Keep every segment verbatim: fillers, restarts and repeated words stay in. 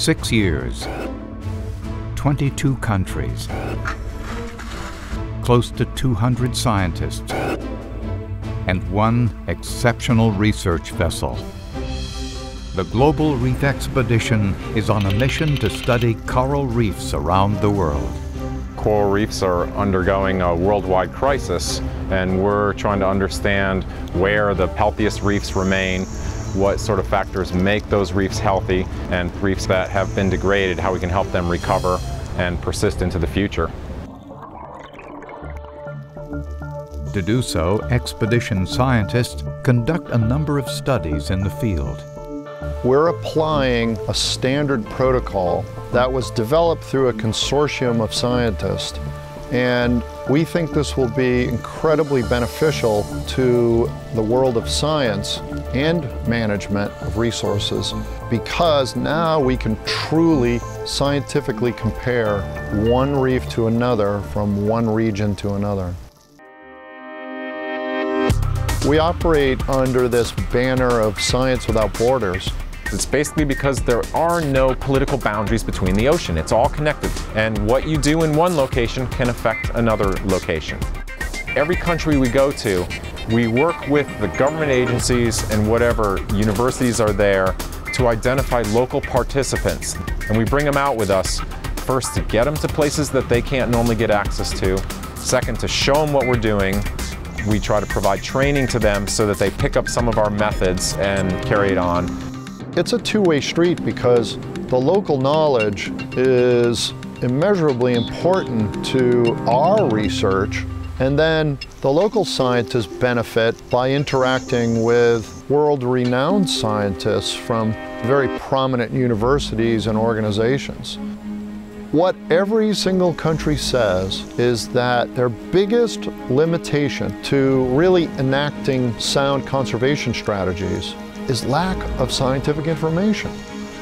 Six years, twenty-two countries, close to two hundred scientists, and one exceptional research vessel. The Global Reef Expedition is on a mission to study coral reefs around the world. Coral reefs are undergoing a worldwide crisis, and we're trying to understand where the healthiest reefs remain, what sort of factors make those reefs healthy, and reefs that have been degraded, how we can help them recover and persist into the future. To do so, expedition scientists conduct a number of studies in the field. We're applying a standard protocol that was developed through a consortium of scientists, and we think this will be incredibly beneficial to the world of science and management of resources, because now we can truly scientifically compare one reef to another from one region to another. We operate under this banner of Science Without Borders. It's basically because there are no political boundaries between the ocean. It's all connected, and what you do in one location can affect another location. Every country we go to, we work with the government agencies and whatever universities are there to identify local participants, and we bring them out with us, first to get them to places that they can't normally get access to, second to show them what we're doing. We try to provide training to them so that they pick up some of our methods and carry it on. It's a two-way street, because the local knowledge is immeasurably important to our research, and then the local scientists benefit by interacting with world-renowned scientists from very prominent universities and organizations. What every single country says is that their biggest limitation to really enacting sound conservation strategies is lack of scientific information.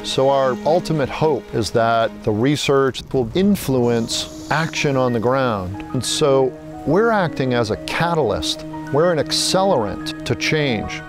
So our ultimate hope is that the research will influence action on the ground. And so we're acting as a catalyst. We're an accelerant to change.